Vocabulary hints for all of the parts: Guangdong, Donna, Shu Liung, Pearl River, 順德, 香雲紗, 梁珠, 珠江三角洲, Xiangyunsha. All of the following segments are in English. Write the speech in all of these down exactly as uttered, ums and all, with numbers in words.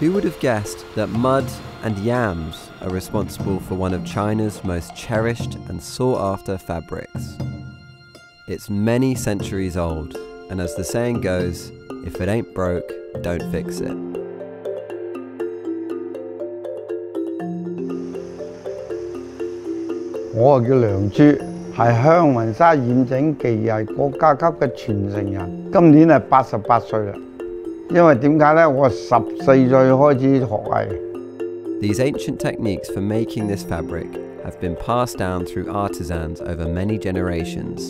Who would have guessed that mud and yams are responsible for one of China's most cherished and sought-after fabrics? It's many centuries old, and as the saying goes, if it ain't broke, don't fix it. I叫梁珠。 係香雲紗染整技藝國家級嘅傳承人，今年係八十八歲啦。因為點解呢？我十四歲開始學藝。These ancient techniques for making this fabric have been passed down through artisans over many generations.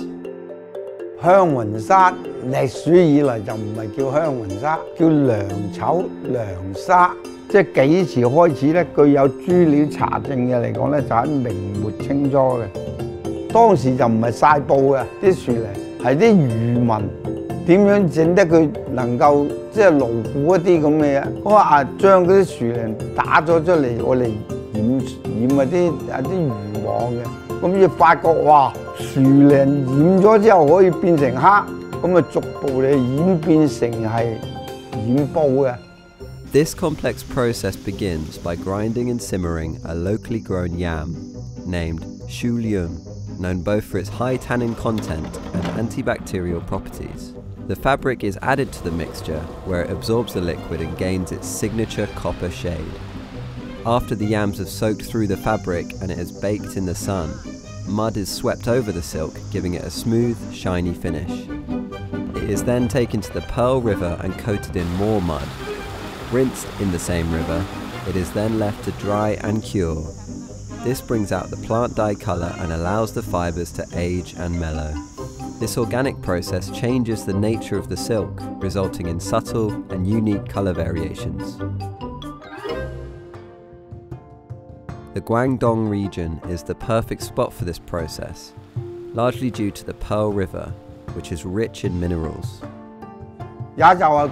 香雲紗歷史以嚟就唔係叫香雲紗，叫涼綢、涼紗。即係幾時開始呢？據有資料查證嘅嚟講呢，就喺明末清初嘅。 當時就唔係曬布嘅啲樹嚟，係啲漁民點樣整得佢能夠即係牢固一啲咁嘅嘢。我話將嗰啲樹嚟打咗出嚟，我嚟染染啊啲啊啲漁網嘅。咁要發覺哇，樹嚟染咗之後可以變成黑，咁啊逐步嚟演變成係染布嘅。This complex process begins by grinding and simmering a locally grown yam named Shu Liung, known both for its high tannin content and antibacterial properties. The fabric is added to the mixture where it absorbs the liquid and gains its signature copper shade. After the yams have soaked through the fabric and it is baked in the sun, mud is swept over the silk, giving it a smooth, shiny finish. It is then taken to the Pearl River and coated in more mud. Rinsed in the same river, it is then left to dry and cure. This brings out the plant dye colour and allows the fibres to age and mellow. This organic process changes the nature of the silk, resulting in subtle and unique colour variations. The Guangdong region is the perfect spot for this process, largely due to the Pearl River, which is rich in minerals. 也就係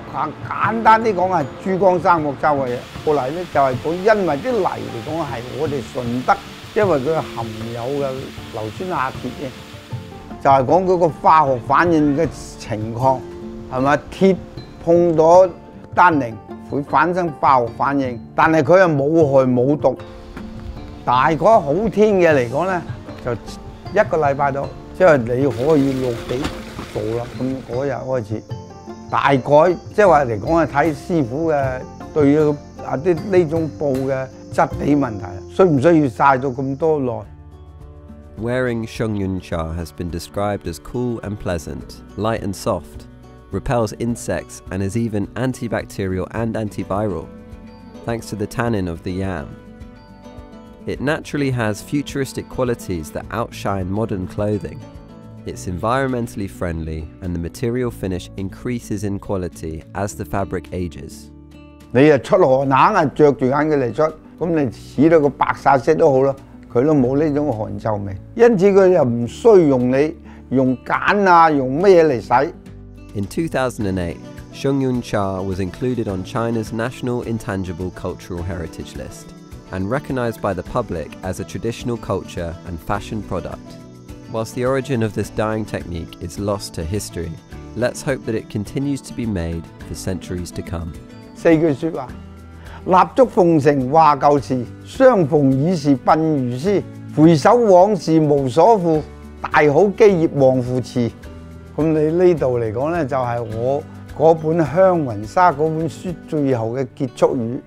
簡單啲講係珠江三角洲嘅嘢，過嚟咧就係講因為啲泥嚟講係我哋順德，因為佢含有嘅硫酸亞鐵咧，就係講嗰個化學反應嘅情況係咪？鐵碰到單寧會產生化學反應，但係佢係冇害冇毒。大概好天嘅嚟講咧，就一個禮拜到，即係你可以落地做啦。咁嗰日開始。 大概即係話嚟講係睇師傅嘅對啊啲呢種布嘅質地問題，需唔需要曬到咁多耐 ？Wearing Xiangyunsha has been described as cool and pleasant, light and soft, repels insects and is even antibacterial and antiviral, thanks to the tannin of the yam. It naturally has futuristic qualities that outshine modern clothing. It's environmentally friendly, and the material finish increases in quality as the fabric ages. 你啊出汗，硬係著住眼鏡嚟出，咁你使到個白曬色都好啦，佢都冇呢種汗臭味。因此佢又唔需用你用鹼啊，用乜嘢嚟洗。In two thousand eight, Xiangyunsha was included on China's National Intangible Cultural Heritage List and recognized by the public as a traditional culture and fashion product. Whilst the origin of this dyeing technique is lost to history, let's hope that it continues to be made for centuries to come. 四句説話：蠟燭奉承話舊時，相逢已是鬢如絲。回首往事無所負，大好基業望扶持。咁你呢度嚟講咧，就係我嗰本《香雲紗》嗰本書最後嘅結束語。